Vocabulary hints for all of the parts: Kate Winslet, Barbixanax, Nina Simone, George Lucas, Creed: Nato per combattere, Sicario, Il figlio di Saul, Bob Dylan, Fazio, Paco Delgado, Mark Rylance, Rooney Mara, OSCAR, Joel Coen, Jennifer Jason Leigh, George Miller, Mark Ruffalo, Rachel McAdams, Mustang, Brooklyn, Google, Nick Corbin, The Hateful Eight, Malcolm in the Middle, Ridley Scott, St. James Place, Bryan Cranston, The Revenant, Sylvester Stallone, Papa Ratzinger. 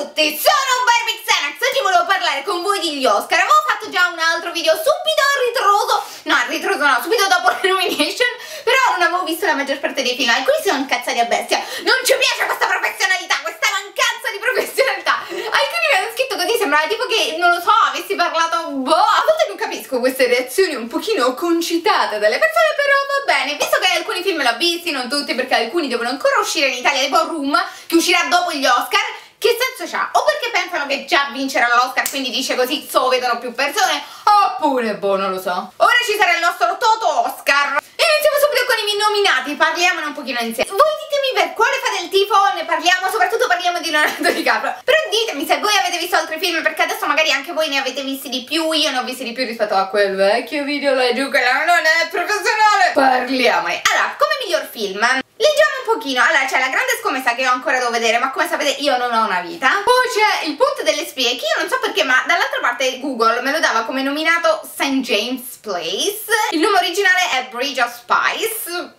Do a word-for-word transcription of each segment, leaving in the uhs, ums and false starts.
a tutti, sono Barbixanax. Oggi volevo parlare con voi degli Oscar. Avevo fatto già un altro video subito ritroso, no ritroso no, subito dopo le nomination, però non avevo visto la maggior parte dei film e quindi sono incazzati a bestia. Non ci piace questa professionalità, questa mancanza di professionalità. Alcuni mi hanno scritto così, sembrava tipo che, non lo so, avessi parlato boh. A volte non capisco queste reazioni un pochino concitate dalle persone, però va bene, visto che alcuni film l'ho visti, non tutti perché alcuni devono ancora uscire in Italia, tipo Room, che uscirà dopo gli Oscar. Che senso c'ha? O perché pensano che già vincerà l'Oscar, quindi dice così so vedono più persone, oppure boh, non lo so. Ora ci sarà il nostro Toto Oscar. Iniziamo subito con i nominati, parliamone un pochino insieme. Voi ditemi per quale fate il tifo, ne parliamo, soprattutto parliamo di Leonardo DiCaprio. Però ditemi se voi avete visto altri film, perché adesso magari anche voi ne avete visti di più, io ne ho visti di più rispetto a quel vecchio video là giù che non è professionale. Parliamone. Allora, come miglior film... leggiamo un pochino, allora c'è la grande scommessa che io ancora devo vedere, ma come sapete io non ho una vita. Poi c'è il ponte delle spie, che io non so perché, ma dall'altra parte Google me lo dava come nominato Saint James Place. Il nome originale è Bridge of Spies.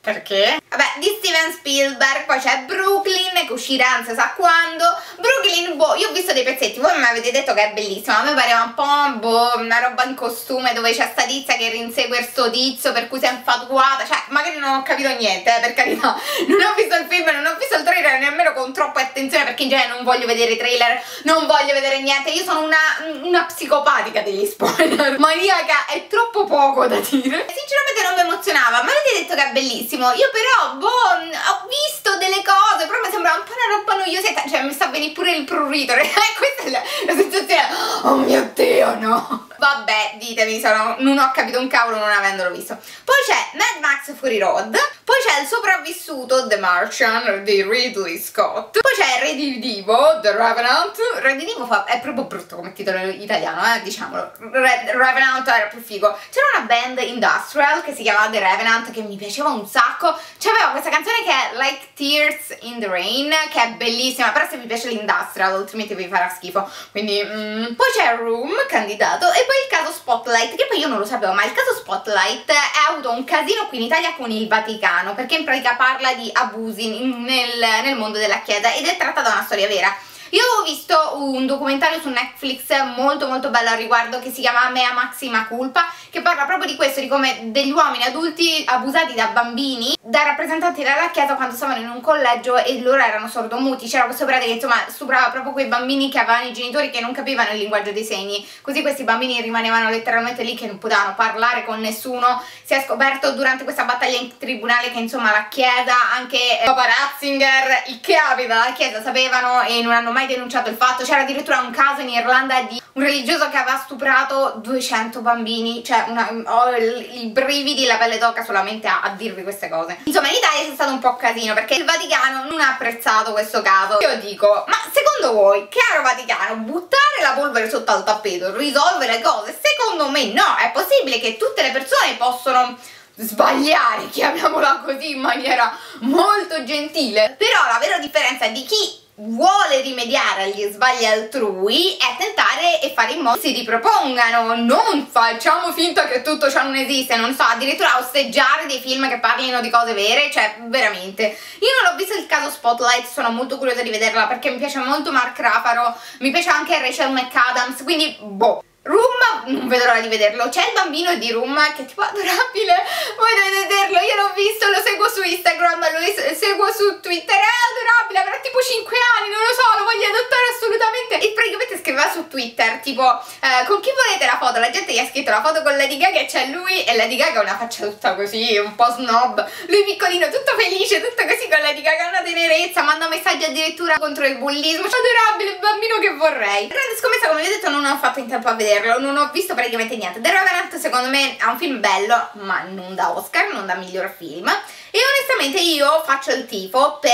Perché? Vabbè, di Steven Spielberg. Poi c'è Brooklyn, che uscirà non si sa quando. Brooklyn, boh, io ho visto dei pezzetti, voi mi avete detto che è bellissima, a me pareva un po', boh, una roba in costume dove c'è sta tizia che rinsegue sto tizio per cui si è infatuata, cioè magari non ho capito niente, eh, per carità, non ho visto il film, non ho visto il trailer nemmeno con troppa attenzione, perché in genere non voglio vedere i trailer, non voglio vedere niente, io sono una, una psicopatica degli spoiler, maniaca, è troppo poco da dire. Sinceramente non mi emozionava, ma avete detto che è bellissima. Io però, boh, ho visto delle cose, però mi sembrava un po' una roba noiosetta, cioè mi sta bene pure il prurito, questa è la, la sensazione, oh mio Dio, no. Vabbè, ditemi, sono, non ho capito un cavolo non avendolo visto. Poi c'è Mad Max Fury Road, poi c'è il sopravvissuto The Martian di Ridley Scott, poi c'è Redidivo, The Revenant. Redidivo fa, è proprio brutto come titolo italiano, eh, diciamolo. Red, Revenant era più figo. C'era una band industrial che si chiamava The Revenant che mi piaceva un sacco. C'aveva questa canzone che è Like Tears in the Rain, che è bellissima, però se vi piace l'industrial, altrimenti vi farà schifo, quindi mm. Poi c'è Room, candidato, e poi il caso Spotlight, che poi io non lo sapevo, ma il caso Spotlight ha avuto un casino qui in Italia con il Vaticano, perché in pratica parla di abusi nel, nel mondo della Chiesa ed è tratta da una storia vera. Io avevo visto un documentario su Netflix molto molto bello al riguardo che si chiama Mea Maxima Culpa, che parla proprio di questo, di come degli uomini adulti abusati da bambini, da rappresentanti della Chiesa quando stavano in un collegio e loro erano sordomuti. C'era questo prete che insomma stuprava proprio quei bambini che avevano i genitori che non capivano il linguaggio dei segni, così questi bambini rimanevano letteralmente lì che non potevano parlare con nessuno. Si è scoperto durante questa battaglia in tribunale che insomma la Chiesa, anche Papa Ratzinger, il che aveva la Chiesa, sapevano e non hanno mai denunciato il fatto. C'era addirittura un caso in Irlanda di un religioso che aveva stuprato duecento bambini, cioè una, ho i brividi, la pelle d'oca solamente a, a dirvi queste cose. Insomma in Italia c'è stato un po' casino perché il Vaticano non ha apprezzato questo caso. Io dico, ma secondo voi, caro Vaticano, buttare la polvere sotto al tappeto risolve le cose? Secondo me no, è possibile che tutte le persone possono sbagliare, chiamiamola così in maniera molto gentile, però la vera differenza di chi vuole rimediare agli sbagli altrui è tentare e fare in modo che si ripropongano. Non facciamo finta che tutto ciò non esiste, non so, addirittura osteggiare dei film che parlino di cose vere, cioè veramente. Io non ho visto il caso Spotlight, sono molto curiosa di vederla perché mi piace molto Mark Ruffalo, mi piace anche Rachel McAdams, quindi boh. Room, non vedo l'ora di vederlo. C'è il bambino di Room che è tipo adorabile, voi dovete vederlo, io l'ho visto, lo seguo su Instagram, lo seguo su Twitter, è adorabile, avrà tipo cinque anni, non lo so, lo voglio adottare assolutamente. E praticamente scriveva su Twitter tipo eh, con chi volete la foto? La gente gli ha scritto la foto con Lady Gaga e c'è lui e Lady Gaga ha una faccia tutta così, un po' snob, lui piccolino, tutto felice, tutto così con Lady Gaga, una tenerezza, manda messaggi addirittura contro il bullismo, adorabile, il bambino che vorrei. Grande scommessa, come vi ho detto, non ho fatto in tempo a vedere, non ho visto praticamente niente. The Revenant secondo me è un film bello, ma non da Oscar, non da miglior film, e onestamente io faccio il tifo per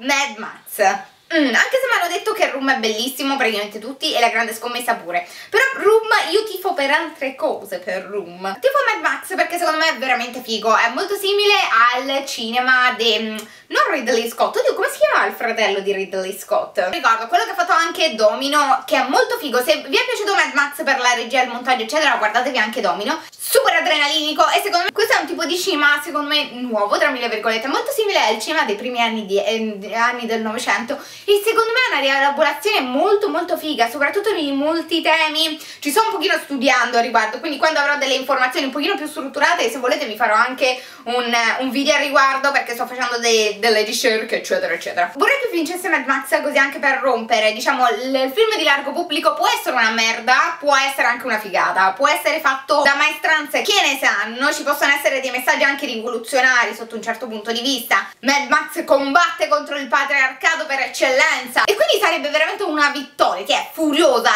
Mad Max. Mm, anche se mi hanno detto che Room è bellissimo praticamente tutti e la grande scommessa pure, però Room io tifo per altre cose. Per Room tifo Mad Max perché secondo me è veramente figo, è molto simile al cinema di non Ridley Scott, oddio come si chiama il fratello di Ridley Scott? Ricordo quello che ha fatto anche Domino, che è molto figo. Se vi è piaciuto Mad Max per la regia, il montaggio eccetera, guardatevi anche Domino. super adrenalinico, e secondo me questo è un tipo di cinema, secondo me, nuovo, tra mille virgolette, molto simile al cinema dei primi anni, di, eh, anni del Novecento, e secondo me è una rielaborazione molto molto figa, soprattutto di molti temi. Ci sto un pochino studiando a riguardo, quindi quando avrò delle informazioni un pochino più strutturate, se volete vi farò anche un, un video a riguardo, perché sto facendo dei, delle ricerche eccetera eccetera. Vorrei che vincesse Mad Max, così anche per rompere, diciamo, il film di largo pubblico può essere una merda, può essere anche una figata, può essere fatto da maestranze che ne sanno, ci possono essere dei messaggi anche rivoluzionari sotto un certo punto di vista. Mad Max combatte contro il patriarcato per eccellenza, e quindi sarebbe veramente una vittoria, che è furiosa,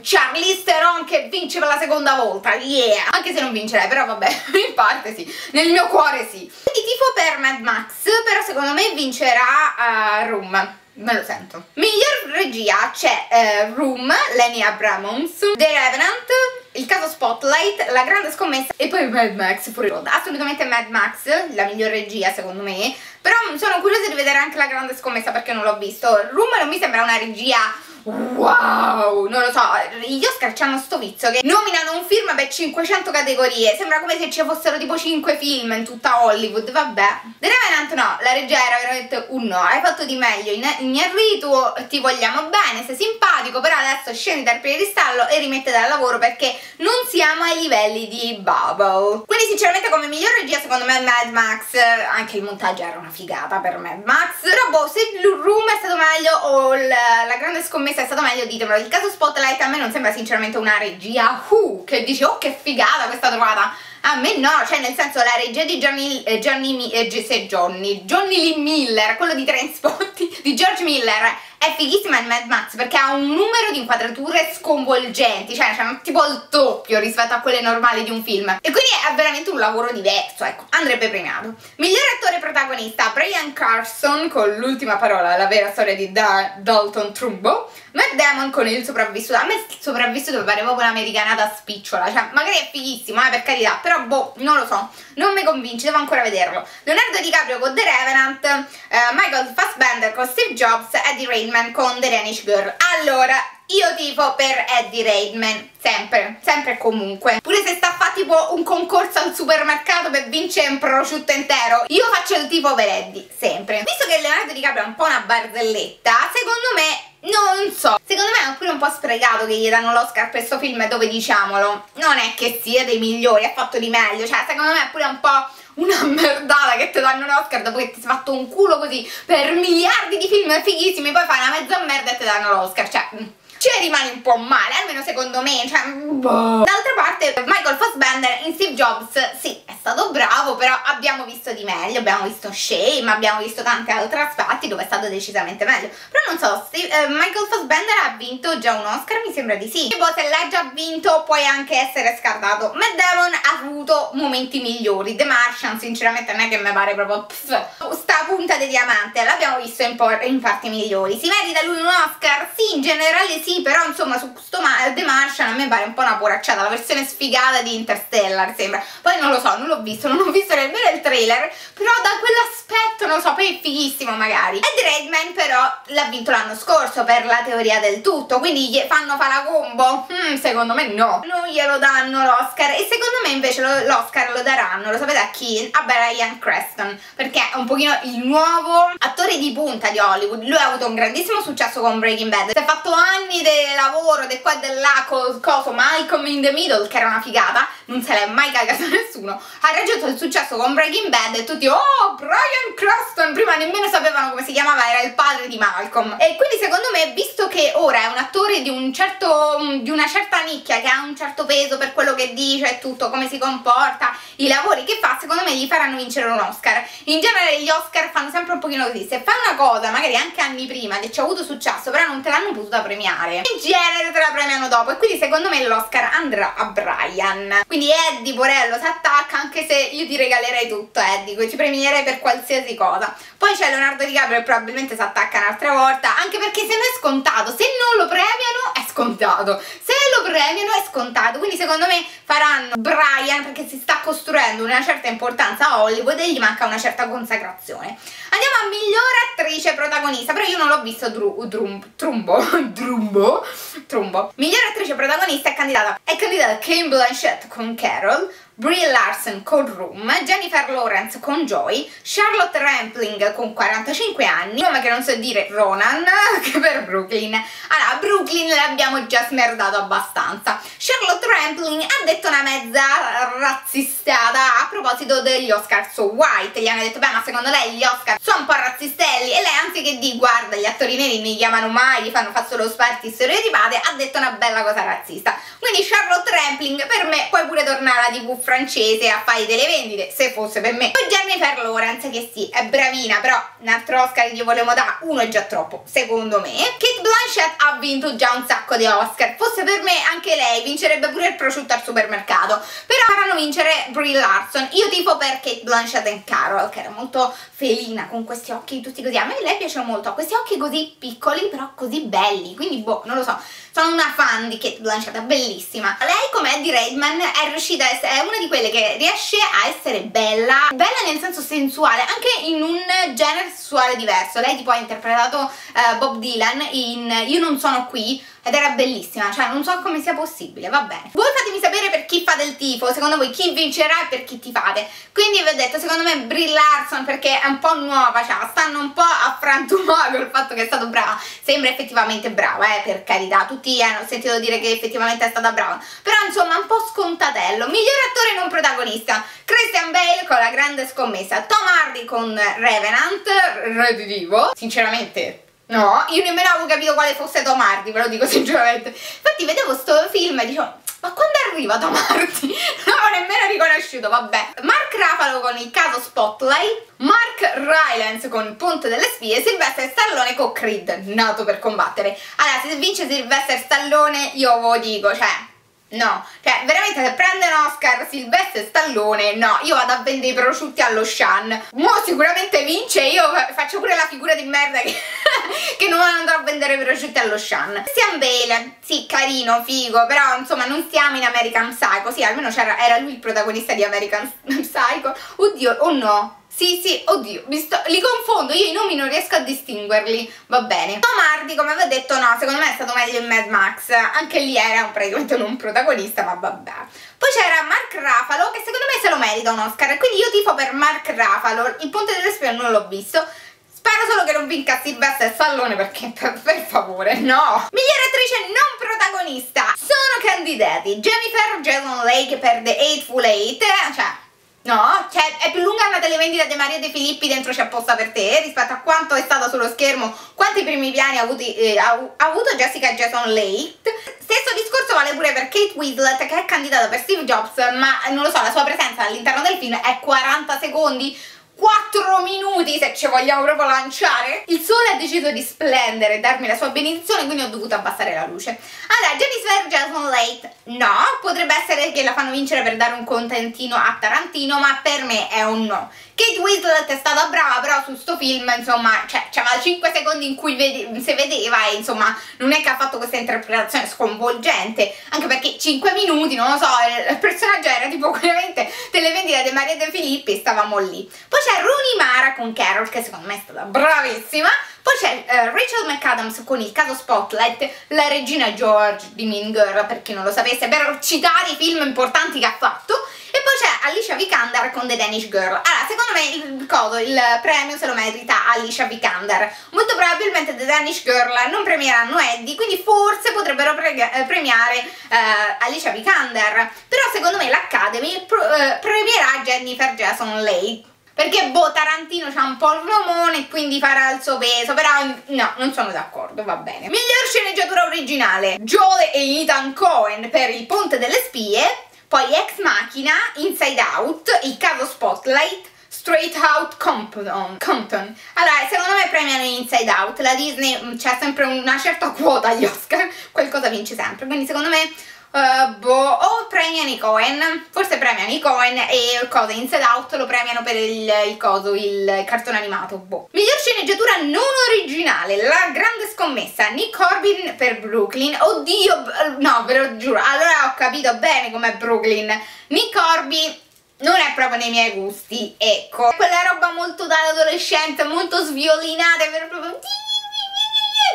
Charlize Theron che vince per la seconda volta, yeah! Anche se non vincerei, però vabbè, in parte sì, nel mio cuore sì. Quindi tifo per Mad Max, però secondo me vincerà uh, Room. Me lo sento. Miglior regia c'è eh, Room, Lenny Abramoms, The Revenant, il caso Spotlight, La grande scommessa, e poi Mad Max Fury Road. Assolutamente Mad Max, la miglior regia secondo me, però sono curiosa di vedere anche La grande scommessa, perché non l'ho visto. Room non mi sembra una regia wow, non lo so, io scarciamo sto vizio che nominano un film per cinquecento categorie, sembra come se ci fossero tipo cinque film in tutta Hollywood, vabbè. The Revenant no, la regia era veramente un no, hai fatto di meglio, Iñárritu ti vogliamo bene, sei simpatico, però adesso scendi dal piedistallo e rimettete al lavoro, perché non siamo ai livelli di Bubble. Quindi sinceramente come miglior regia secondo me è Mad Max, anche il montaggio era una figata per Mad Max, però boh, se Room è stato meglio o La grande scommessa è stato meglio, ditemelo. Il caso Spotlight a me non sembra sinceramente una regia uh, che dice oh che figata questa trovata, a me no, cioè nel senso la regia di Johnny eh, Johnny, eh, se Johnny Johnny Lee Miller, quello di Trainspotting di George Miller, è fighissima in Mad Max, perché ha un numero di inquadrature sconvolgenti, cioè, cioè tipo il doppio rispetto a quelle normali di un film, e quindi è veramente un lavoro diverso, ecco, andrebbe premiato. Miglior attore protagonista Bryan Cranston con L'ultima parola, la vera storia di da Dalton Trumbo, Matt Damon con Il sopravvissuto. A me il sopravvissuto mi pare proprio un'americanata spicciola, cioè magari è fighissimo, eh, per carità, però boh, non lo so, non mi convince, devo ancora vederlo. Leonardo DiCaprio con The Revenant, eh, Michael Fassbender con Steve Jobs, Eddie Redmayne con The Danish Girl. Allora, io tifo per Eddie Redmayne, sempre, sempre e comunque, pure se sta a fare tipo un concorso al supermercato per vincere un prosciutto intero, io faccio il tifo per Eddie, sempre. Visto che Leonardo DiCaprio è un po' una barzelletta, secondo me, non so, secondo me è pure un po' sprecato che gli danno l'Oscar per questo film, dove, diciamolo, non è che sia dei migliori, ha fatto di meglio, cioè secondo me è pure un po' una merdata che ti danno un Oscar dopo che ti sei fatto un culo così per miliardi di film fighissimi, poi fai una mezza merda e ti danno l'Oscar, cioè ci rimane un po' male, almeno secondo me, cioè boh. D'altra parte Michael Fassbender in Steve Jobs sì, è stato bravo, però abbiamo visto di meglio, abbiamo visto Shame, abbiamo visto tanti altri aspetti dove è stato decisamente meglio, però non so, Steve, eh, Michael Fassbender ha vinto già un Oscar, mi sembra di sì, tipo se l'ha già vinto puoi anche essere scartato. Matt Damon ha avuto momenti migliori, The Martian sinceramente a me che mi pare proprio pff, sta punta di diamante, l'abbiamo visto in, in parti migliori. Si merita lui un Oscar? Sì, in generale sì, però insomma su questo The Martian a me pare un po' una poracciata, la versione sfigata di Interstellar sembra, poi non lo so, non l'ho visto, non ho visto nemmeno il trailer, però da quell'aspetto non lo so, poi è fighissimo magari. Eddie Redmayne però l'ha vinto l'anno scorso per La teoria del tutto, quindi gli fanno fa la combo? Mm, secondo me no, non glielo danno l'Oscar, e secondo me invece l'Oscar lo daranno, lo sapete a chi? A Bryan Cranston, perché è un pochino il nuovo attore di punta di Hollywood, lui ha avuto un grandissimo successo con Breaking Bad, si è fatto anni del lavoro, del qua e del là, col coso Malcolm in the Middle, che era una figata, non se l'è mai cagato nessuno, ha raggiunto il successo con Breaking Bad e tutti oh Bryan Cranston, prima nemmeno sapevano come si chiamava, era il padre di Malcolm, e quindi secondo me, visto che ora è un attore di un certo, di una certa nicchia, che ha un certo peso per quello che dice e tutto, come si comporta, i lavori che fa, secondo me gli faranno vincere un Oscar. In genere gli Oscar fanno sempre un pochino così, se fai una cosa magari anche anni prima che ci ha avuto successo però non te l'hanno potuta premiare, in genere te la premiano dopo, e quindi secondo me l'Oscar andrà a Bryan. Quindi Eddie Borello si attacca, anche se io ti regalerei tutto Eddie, ci premierei per qualsiasi cosa. Poi c'è Leonardo DiCaprio che probabilmente si attacca un'altra volta, anche perché se non è scontato, se non lo premiano è scontato, se lo premiano è scontato, quindi secondo me faranno Bryan, perché si sta costruendo una certa importanza a Hollywood e gli manca una certa consacrazione. Andiamo a miglior attrice protagonista, però io non l'ho visto. Dru, drum, trumbo, trumbo, trumbo. Miglior attrice protagonista è candidata, è candidata Cate Blanchett con Carol, Brie Larson con Room, Jennifer Lawrence con Joy, Charlotte Rampling con quarantacinque anni, nome che non so dire, Ronan, che per Brooklyn. Allora, Brooklyn l'abbiamo già smerdato abbastanza. Charlotte Rampling ha detto una mezza razzistata a proposito degli Oscar so white. Gli hanno detto, beh, ma secondo lei gli Oscar sono un po' razzistelli, e lei, anziché di guarda gli attori neri mi chiamano mai, gli fanno fa solo sparti stereotipate, ha detto una bella cosa razzista. Quindi Charlotte Rampling, per me, puoi pure tornare alla tivù francese a fare delle vendite, se fosse per me. Poi Jennifer Lawrence, che sì, è bravina, però un altro Oscar che gli volevo dare, uno è già troppo, secondo me. Cate Blanchett ha vinto già un sacco di Oscar, fosse per me anche lei vincerebbe pure il prosciutto al supermercato, però faranno vincere Brie Larson. Io tifo per Cate Blanchett e Carol, che era molto felina, con questi occhi tutti così, a me lei piace molto, ha questi occhi così piccoli però così belli, quindi boh, non lo so, sono una fan di Cate Blanchett, è bellissima. Lei, come Eddie Redmayne, è riuscita a essere, è una di quelle che riesce a essere bella, bella nel senso sensuale, anche in un genere sessuale diverso. Lei tipo ha interpretato uh, Bob Dylan in Io non sono qui, ed era bellissima, cioè non so come sia possibile, va bene. Voi fatemi sapere per chi fate il tifo, secondo voi chi vincerà e per chi tifate. Quindi vi ho detto, secondo me Brie Larson, perché è un po' nuova, cioè stanno un po' a frantumare il fatto che è stata brava, sembra effettivamente brava, eh, per carità, tutti hanno sentito dire che effettivamente è stata brava, però insomma un po' scontatello. Miglior attore non protagonista, Christian Bale con La grande scommessa, Tom Hardy con Revenant, Redivivo, sinceramente no, io nemmeno avevo capito quale fosse Tom Hardy, ve lo dico sinceramente. Infatti vedevo sto film e dicevo, ma quando arriva Tom Hardy? Non l'ho nemmeno riconosciuto, vabbè. Mark Ruffalo con Il caso Spotlight, Mark Rylance con Ponte delle spie, Sylvester Stallone con Creed, nato per combattere. Allora, se vince Sylvester Stallone, io ve lo dico, cioè no, cioè veramente se prende un Oscar Sylvester Stallone, no, io vado a vendere i prosciutti allo Shan. Mo sicuramente vince, io faccio pure la figura di merda che, che non andrò a vendere i prosciutti allo Shan. Christian Bale, sì, carino, figo, però insomma non stiamo in American Psycho, sì, almeno c'era, era lui il protagonista di American Psycho. Oddio, o oh no? Sì, sì, oddio, mi sto, li confondo, io i nomi non riesco a distinguerli, va bene. Tom Hardy, come vi ho detto, no, secondo me è stato meglio in Mad Max, anche lì era praticamente non protagonista, ma vabbè. Poi c'era Mark Ruffalo, che secondo me se lo merita un Oscar, quindi io tifo per Mark Ruffalo. Il Ponte delle spie non l'ho visto, spero solo che non vinca Sylvester Stallone, perché per, per favore, no. Miglior attrice non protagonista, sono candidati Jennifer Jason Leigh che per The Hateful Eight, cioè no, cioè è più lunga una televendita di Maria De Filippi, dentro c'è apposta per te, rispetto a quanto è stata sullo schermo, quanti primi piani ha avuto, eh, ha, ha avuto Jessica Jason Leigh. Stesso discorso vale pure per Kate Winslet, che è candidata per Steve Jobs, ma non lo so, la sua presenza all'interno del film è quaranta secondi, quattro minuti se ci vogliamo proprio lanciare. Il sole ha deciso di splendere e darmi la sua benedizione, quindi ho dovuto abbassare la luce. Allora, Jennifer Jason Leigh no, potrebbe essere che la fanno vincere per dare un contentino a Tarantino, ma per me è un no. Kate Winslet è stata brava, però su sto film insomma, cioè c'aveva cinque secondi in cui vede si vedeva e insomma non è che ha fatto questa interpretazione sconvolgente, anche perché cinque minuti, non lo so, il personaggio era tipo veramente televendita di Maria De Filippi e stavamo lì. Poi c'è Rooney Mara con Carol, che secondo me è stata bravissima. Poi c'è uh, Rachel McAdams con Il caso Spotlight, la regina George di Mean Girl, per chi non lo sapesse, per citare i film importanti che ha fatto. E poi c'è Alicia Vikander con The Danish Girl. Allora, secondo me il coso, il premio se lo merita Alicia Vikander. Molto probabilmente The Danish Girl non premieranno Eddie, quindi forse potrebbero pre premiare uh, Alicia Vikander. Però secondo me l'Academy pr uh, premierà Jennifer Jason Leigh, perché boh, Tarantino c'ha un po' il romone e quindi farà il suo peso, però no, non sono d'accordo, va bene. Miglior sceneggiatura originale, Joel e Ethan Coen per Il Ponte delle spie, poi Ex Machina, Inside Out, Il caso Spotlight, Straight Out Compton. Compton. Allora, secondo me premiano Inside Out, la Disney c'è sempre una certa quota agli Oscar, qualcosa vince sempre, quindi secondo me Uh, boh, o premiano i Coen, forse premiano i Coen e il coso Inside Out lo premiano per il, il coso, il cartone animato, boh. Miglior sceneggiatura non originale, La grande sconfitta scommessa Nick Corbin per Brooklyn. Oddio, no, ve lo giuro, allora ho capito bene com'è Brooklyn. Nick Corbin non è proprio nei miei gusti, ecco. Quella roba molto dall'adolescente, molto sviolinata, è proprio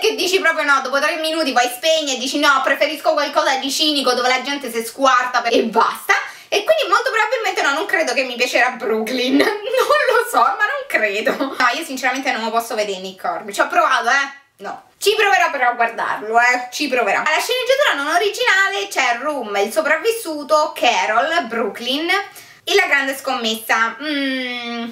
che dici proprio no, dopo tre minuti poi spegni e dici no, preferisco qualcosa di cinico dove la gente si squarta e basta. E quindi molto probabilmente no, non credo che mi piacerà Brooklyn, non lo so, ma non credo. No, io sinceramente non lo posso vedere Nick Corbin, ci ho provato eh, no. Ci proverò però a guardarlo, eh, ci proverò. Alla sceneggiatura non originale c'è Room, il sopravvissuto, Carol, Brooklyn e la grande scommessa. Mm.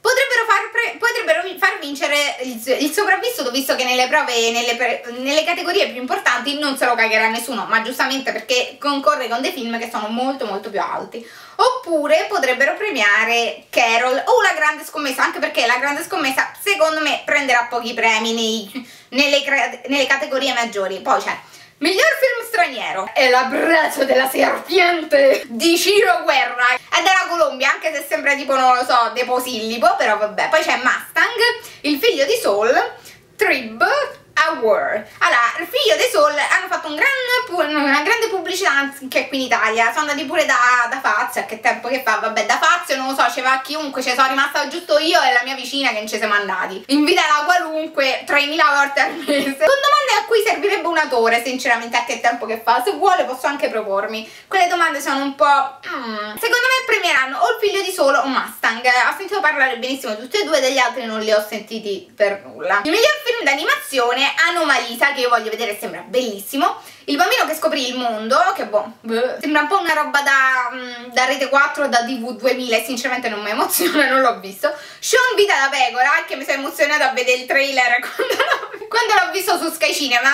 Potrebbero far, potrebbero far vincere il, il sopravvissuto, visto che nelle prove, nelle, pre nelle categorie più importanti non se lo cagherà nessuno, ma giustamente perché concorre con dei film che sono molto molto più alti. Oppure potrebbero premiare Carol o la grande scommessa, anche perché la grande scommessa secondo me prenderà pochi premi nei, nelle, nelle categorie maggiori. Poi c'è miglior film straniero è L'abbraccio della serpiente di Ciro Guerra, è della Colombia, anche se sembra tipo, non lo so, deposillipo, però vabbè. Poi c'è Mustang, Il figlio di Saul, Trib, A War. Allora, Il figlio di Saul hanno fatto un gran, una grande pubblicità anche qui in Italia, sono andati pure da, da Fazio, a che tempo che fa, vabbè, da Fazio non lo so, ci va chiunque, ci sono rimasta giusto io e la mia vicina che non ci siamo andati. Invitala qualunque, tremila volte al mese. Con domande a cui servirebbe un autore, sinceramente, a che tempo che fa, se vuole posso anche propormi. Quelle domande sono un po'... Mm. Secondo me premieranno o Il figlio di Saul o Mustang, ho sentito parlare benissimo di tutti e due, degli altri non li ho sentiti per nulla. Il miglior film d'animazione, Anomalisa, che io voglio vedere, sembra bellissimo. Il bambino che scoprì il mondo, che boh, sembra un po' una roba da, da Rete quattro o da TV duemila e sinceramente non mi emoziona, non l'ho visto. Sean Vita da pecora, che mi sono emozionata a vedere il trailer quando l'ho visto su Sky Cinema,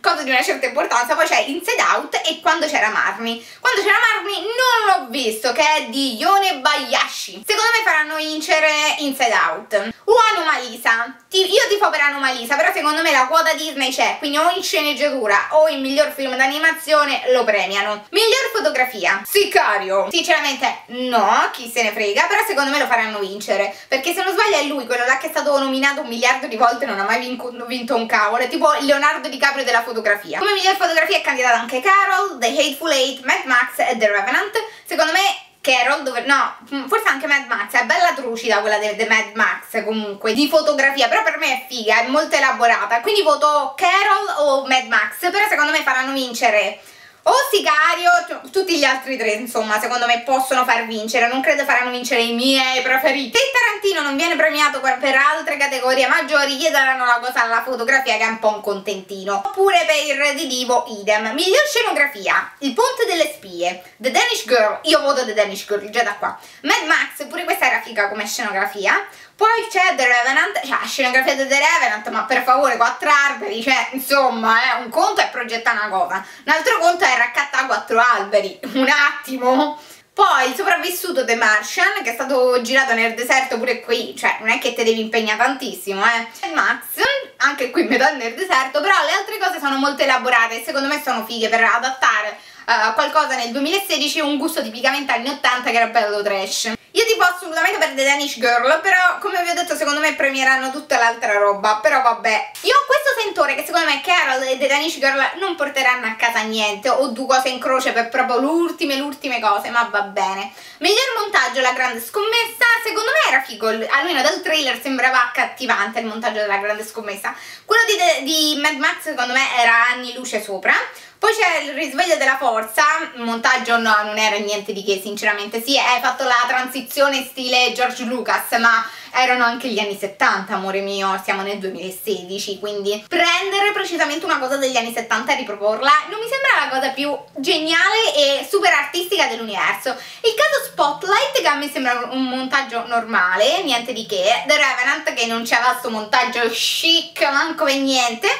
cosa di una certa importanza. Poi c'è Inside Out e Quando c'era Marnie. Quando c'era Marnie non l'ho visto, che è di Yone Bayashi. Secondo me faranno vincere Inside Out o Anomalisa. Io tifo per Anomalisa, però secondo me la quota Disney c'è, quindi o in sceneggiatura o in miglior film d'animazione lo premiano. Miglior fotografia, Sicario, sinceramente no, chi se ne frega, però secondo me lo faranno vincere, perché se non sbaglio è lui quello là che è stato nominato un miliardo di volte e non ha mai vinto un cavolo, è tipo Leonardo DiCaprio della fotografia. Come miglior fotografia è candidata anche Carol, The Hateful Eight, Mad Max e The Revenant. Secondo me Carol, dove, no, forse anche Mad Max, è bella trucida quella di Mad Max comunque, di fotografia, però per me è figa, è molto elaborata, quindi voto Carol o Mad Max, però secondo me faranno vincere o Sicario, tutti gli altri tre insomma, secondo me possono far vincere, non credo faranno vincere i miei preferiti. Se Tarantino non viene premiato per altre categorie maggiori, gli daranno la cosa alla fotografia, che è un po' un contentino. Oppure per il reditivo, idem. Miglior scenografia, Il ponte delle spie, The Danish Girl, io voto The Danish Girl, già da qua. Mad Max, pure questa era figa come scenografia. Poi c'è The Revenant, cioè la scenografia di The Revenant, ma per favore, quattro alberi, cioè, insomma, eh, un conto è progettare una cosa, un altro conto è raccattare quattro alberi, un attimo. Poi Il sopravvissuto, The Martian, che è stato girato nel deserto pure qui, cioè, non è che te devi impegnare tantissimo, eh. Max, anche qui metà nel deserto, però le altre cose sono molto elaborate e secondo me sono fighe per adattare uh, qualcosa nel duemilasedici, un gusto tipicamente anni ottanta che era bello trash. Io tipo assolutamente per The Danish Girl, però come vi ho detto secondo me premieranno tutta l'altra roba, però vabbè. Io ho questo sentore che secondo me Carol e The Danish Girl non porteranno a casa niente, o due cose in croce per proprio l'ultime, l'ultime cose, ma va bene. Miglior montaggio, La grande scommessa, secondo me era figo, almeno dal trailer sembrava accattivante il montaggio della grande scommessa. Quello di, di Mad Max secondo me era anni luce sopra. Poi c'è Il risveglio della forza, il montaggio no, non era niente di che sinceramente, sì, hai fatto la transizione stile George Lucas, ma erano anche gli anni settanta, amore mio, siamo nel duemilasedici, quindi prendere precisamente una cosa degli anni settanta e riproporla non mi sembra la cosa più geniale e super artistica dell'universo. Il caso Spotlight, che a me sembra un montaggio normale, niente di che. The Revenant, che non c'era questo montaggio chic, manco per niente.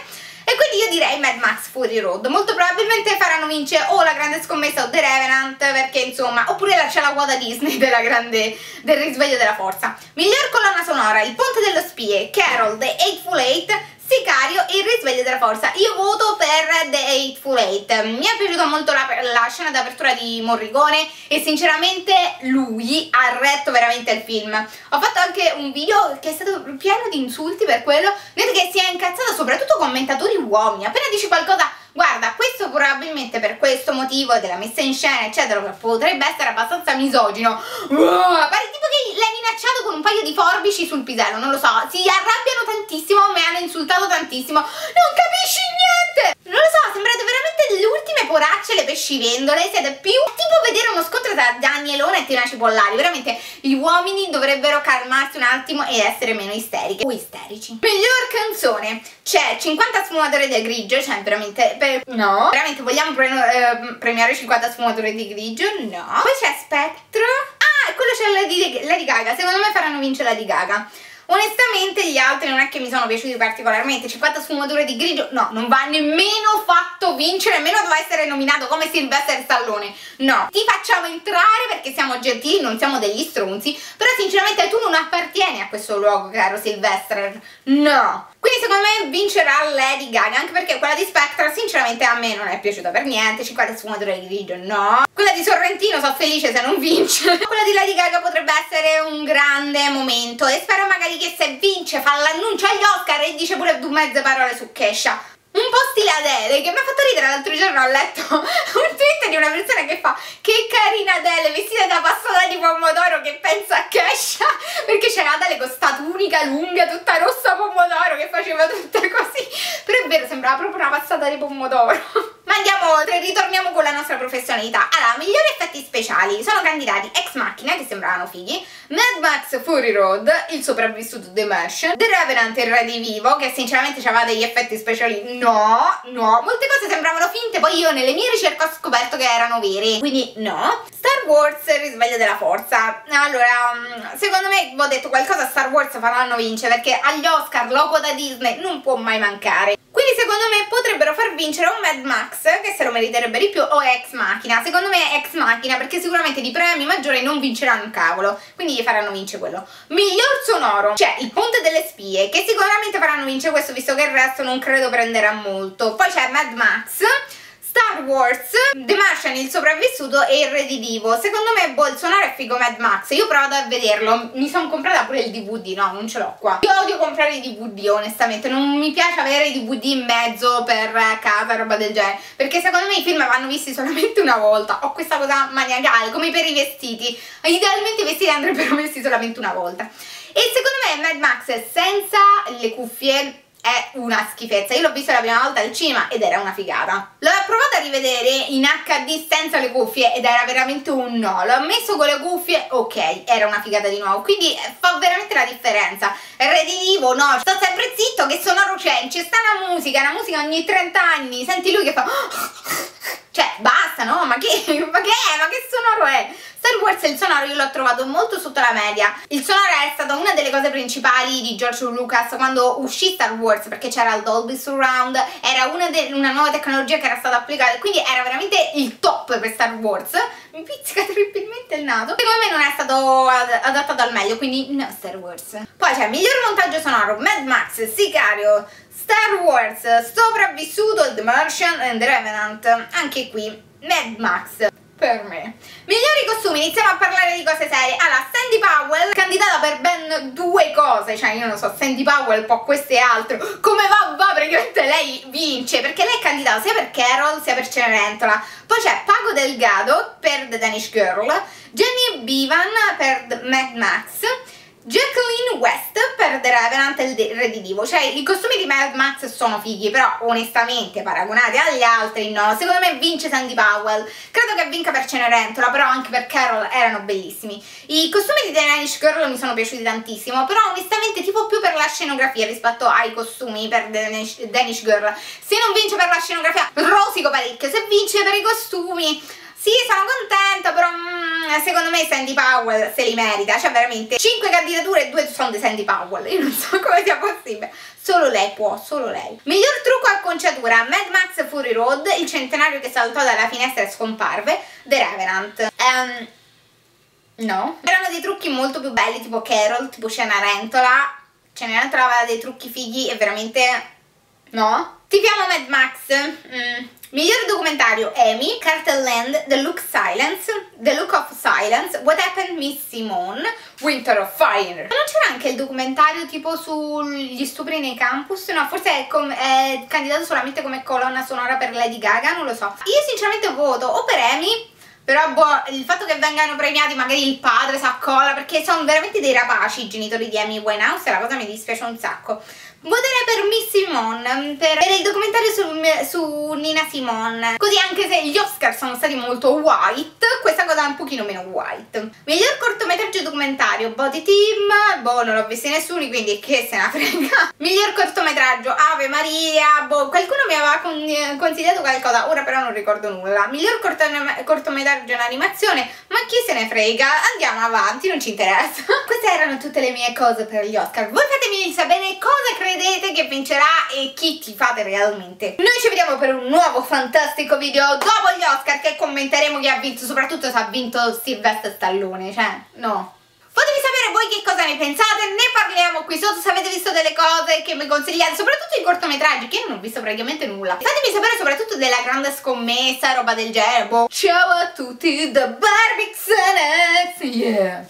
E quindi io direi Mad Max Fury Road, molto probabilmente faranno vincere o La grande scommessa o The Revenant, perché insomma, oppure c'è la quota Disney della grande, del risveglio della forza. Miglior colonna sonora, Il ponte dello spie, Carol, The Hateful Eight, Sicario e Il risveglio della forza. Io voto per The Hateful Eight, mi è piaciuta molto la, la scena d'apertura di Morricone e sinceramente lui ha retto veramente il film. Ho fatto anche un video che è stato pieno di insulti per quello, vedete che si è incazzata soprattutto con commentatori uomini, appena dici qualcosa, guarda, questo probabilmente per questo motivo della messa in scena eccetera potrebbe essere abbastanza misogino, uh, pare tipo che l'hai minacciato con un paio di forbici sul pisello, non lo so, si arrabbiano tantissimo, mi hanno insultato tantissimo, non capisci niente, non lo so, sembrate veramente le ultime poracce, le pescivendole, siete più tipo vedere uno scontro tra Danielone e Tina Cipollari, veramente gli uomini dovrebbero calmarsi un attimo ed essere meno isteriche o isterici. Miglior canzone, c'è cinquanta sfumature del grigio, cioè veramente per... no, veramente vogliamo pre eh, premiare cinquanta sfumature di grigio? No. Poi c'è Spettro, ah, quello c'è Lady, Lady Gaga, secondo me faranno vincere Lady Gaga. Onestamente gli altri non è che mi sono piaciuti particolarmente, cinquanta sfumature di grigio, no, non va nemmeno fatto vincere, nemmeno doveva essere nominato come Sylvester Stallone, no. Ti facciamo entrare perché siamo gentili, non siamo degli stronzi, però sinceramente tu non appartieni a questo luogo, caro Sylvester, no. Quindi secondo me vincerà Lady Gaga, anche perché quella di Spectra sinceramente a me non è piaciuta per niente, cinquanta sfumature di grigio, no. Quella di Sorrentino sono felice se non vince. Quella di Lady Gaga potrebbe essere un grande momento e spero magari che se vince fa l'annuncio agli Oscar e dice pure due mezze parole su Kesha. Un po' stile Adele, che mi ha fatto ridere l'altro giorno, ho letto un tweet di una persona che fa che carina Adele, vestita da passata di pomodoro che pensa a Kesha, perché c'era Adele con sta tunica lunga, tutta rossa pomodoro, che faceva tutta così, però è vero, sembrava proprio una passata di pomodoro. Ma andiamo oltre, ritorniamo con la nostra professionalità. Allora, migliori effetti speciali sono candidati Ex Machina, che sembravano fighi, Mad Max Fury Road, Il sopravvissuto The Martian, The Revenant, Il re di vivo, che sinceramente c'aveva degli effetti speciali, no, no, molte cose sembravano finte, poi io nelle mie ricerche ho scoperto che erano veri, quindi no. Star Wars, Risveglio della forza, allora, secondo me, ho detto qualcosa a Star Wars faranno vincere, perché agli Oscar, logo da Disney, non può mai mancare. Quindi secondo me potrebbero far vincere un Mad Max, che se lo meriterebbe di più, o Ex Machina. Secondo me Ex Machina, perché sicuramente di premi maggiori non vinceranno un cavolo, quindi gli faranno vincere quello. Miglior sonoro, c'è Il ponte delle spie, che sicuramente faranno vincere questo, visto che il resto non credo prenderà molto. Poi c'è Mad Max, Star Wars, The Martian, Il sopravvissuto e Il re di vivo. Secondo me Bolsonaro è figo Mad Max, io provo a vederlo, mi sono comprata pure il D V D, no, non ce l'ho qua. Io odio comprare i D V D, onestamente, non mi piace avere i D V D in mezzo per casa, roba del genere, perché secondo me i film vanno visti solamente una volta, ho questa cosa maniacale, come per i vestiti, idealmente i vestiti andrebbero messi solamente una volta. E secondo me Mad Max senza le cuffie è una schifezza, io l'ho visto la prima volta al cinema ed era una figata, l'ho provato a rivedere in H D senza le cuffie ed era veramente un no, l'ho messo con le cuffie, ok, era una figata di nuovo, quindi fa veramente la differenza. Redivivo, no, sto sempre zitto che sonoro c'è, c'è sta una musica, una musica ogni trenta anni, senti lui che fa cioè basta, no, ma che, ma che è, ma che sonoro è? Star Wars e il sonoro io l'ho trovato molto sotto la media. Il sonoro è stata una delle cose principali di George Lucas quando uscì Star Wars, perché c'era il Dolby Surround, era una, una nuova tecnologia che era stata applicata, quindi era veramente il top per Star Wars. Mi pizzica terribilmente il naso. Secondo me non è stato ad adattato al meglio, quindi no Star Wars. Poi c'è miglior montaggio sonoro, Mad Max, Sicario, Star Wars, Sopravvissuto, The Martian e The Revenant. Anche qui Mad Max per me. Migliori costumi, iniziamo a parlare di cose serie. Allora, Sandy Powell, candidata per ben due cose, cioè io non so, Sandy Powell può questo e altro, come va va praticamente lei vince, perché lei è candidata sia per Carol sia per Cenerentola. Poi c'è Paco Delgado per The Danish Girl, Jenny Bevan per The Mad Max, Jacqueline West per The Revenant e Il re di vivo. Cioè i costumi di Mad Max sono fighi, però onestamente paragonati agli altri no. Secondo me vince Sandy Powell, credo che vinca per Cenerentola, però anche per Carol erano bellissimi. I costumi di The Danish Girl mi sono piaciuti tantissimo, però onestamente tipo più per la scenografia rispetto ai costumi per The Danish, Danish Girl. Se non vince per la scenografia rosico parecchio, se vince per i costumi sì, sono contenta, però mm, secondo me Sandy Powell se li merita, cioè veramente cinque candidature e due sono di Sandy Powell, io non so come sia possibile, solo lei può, solo lei. Miglior trucco e acconciatura, Mad Max Fury Road, Il centenario che saltò dalla finestra e scomparve, The Revenant. Um, no, erano dei trucchi molto più belli, tipo Carol, tipo Cenerentola, Cenerentola aveva dei trucchi fighi e veramente no. Tipiamo Mad Max. Mm. Migliore documentario Emmy, Cartel Land, The Look Silence, The Look of Silence, What Happened Miss Simone, Winter of Fire. Ma non c'era anche il documentario tipo sugli stupri nei campus? No, forse è, è candidato solamente come colonna sonora per Lady Gaga, non lo so. Io sinceramente voto o per Emmy, però boh, il fatto che vengano premiati magari il padre s'accolla, perché sono veramente dei rapaci i genitori di Amy Winehouse e la cosa mi dispiace un sacco. Voterei per Miss Simone, per, per il documentario su, su Nina Simone. Così anche se gli Oscar sono stati molto white, questa cosa è un pochino meno white. Miglior cortometraggio documentario Body Team, boh, non l'ho visto nessuno, quindi che se ne frega. Miglior cortometraggio Ave Maria, boh, qualcuno mi aveva con, consigliato qualcosa, ora però non ricordo nulla. Miglior corto, cortometraggio in animazione, ma chi se ne frega, andiamo avanti, non ci interessa. Queste erano tutte le mie cose per gli Oscar. Voi fatemi sapere cosa credete Vedete che vincerà e chi ti fate realmente. Noi ci vediamo per un nuovo fantastico video dopo gli Oscar, che commenteremo chi ha vinto, soprattutto se ha vinto Sylvester Stallone, cioè no. Fatemi sapere voi che cosa ne pensate, ne parliamo qui sotto se avete visto delle cose che mi consigliate, soprattutto i cortometraggi, che io non ho visto praticamente nulla. Fatemi sapere soprattutto della grande scommessa, roba del genere. Ciao a tutti da Barbixanax, yeah!